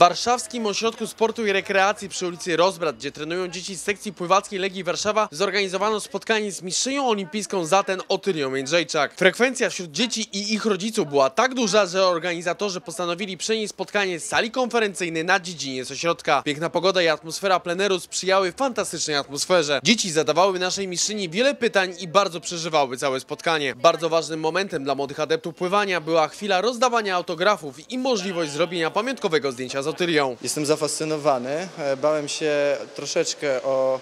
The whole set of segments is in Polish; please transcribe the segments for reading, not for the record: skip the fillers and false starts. Warszawskim Ośrodku Sportu i Rekreacji przy ulicy Rozbrat, gdzie trenują dzieci z sekcji pływackiej Legii Warszawa, zorganizowano spotkanie z mistrzynią olimpijską zatem Otylią Jędrzejczak. Frekwencja wśród dzieci i ich rodziców była tak duża, że organizatorzy postanowili przenieść spotkanie z sali konferencyjnej na dziedziniec ośrodka. Piękna pogoda i atmosfera pleneru sprzyjały fantastycznej atmosferze. Dzieci zadawały naszej mistrzyni wiele pytań i bardzo przeżywały całe spotkanie. Bardzo ważnym momentem dla młodych adeptów pływania była chwila rozdawania autografów i możliwość zrobienia pamiątkowego zdjęcia z Otylią. Jestem zafascynowany. Bałem się troszeczkę o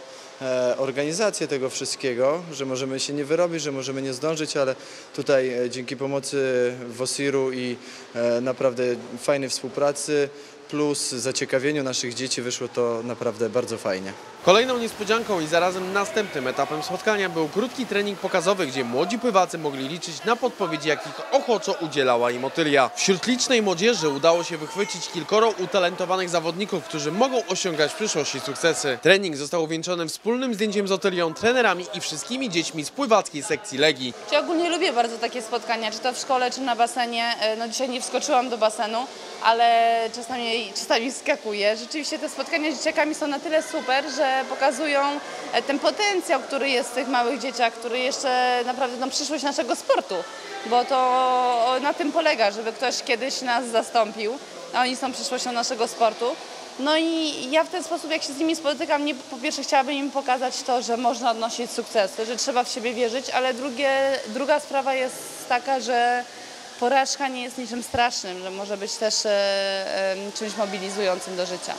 organizację tego wszystkiego, że możemy się nie wyrobić, że możemy nie zdążyć, ale tutaj dzięki pomocy WOSIR-u i naprawdę fajnej współpracy plus zaciekawieniu naszych dzieci wyszło to naprawdę bardzo fajnie. Kolejną niespodzianką i zarazem następnym etapem spotkania był krótki trening pokazowy, gdzie młodzi pływacy mogli liczyć na podpowiedzi, jakich ochoczo udzielała im Otylia. Wśród licznej młodzieży udało się wychwycić kilkoro utalentowanych zawodników, którzy mogą osiągać w przyszłości sukcesy. Trening został uwieńczony wspólnym zdjęciem z Otylią, trenerami i wszystkimi dziećmi z pływackiej sekcji Legii. Ja ogólnie lubię bardzo takie spotkania, czy to w szkole, czy na basenie. No dzisiaj nie wskoczyłam do basenu, ale czasami skakuje. Rzeczywiście te spotkania z dzieciakami są na tyle super, że pokazują ten potencjał, który jest w tych małych dzieciach, który jeszcze naprawdę no, przyszłość naszego sportu, bo to na tym polega, żeby ktoś kiedyś nas zastąpił, a oni są przyszłością naszego sportu. No i ja w ten sposób, jak się z nimi spotykam, po pierwsze chciałabym im pokazać to, że można odnosić sukcesy, że trzeba w siebie wierzyć, ale druga sprawa jest taka, że porażka nie jest niczym strasznym, że może być też czymś mobilizującym do życia.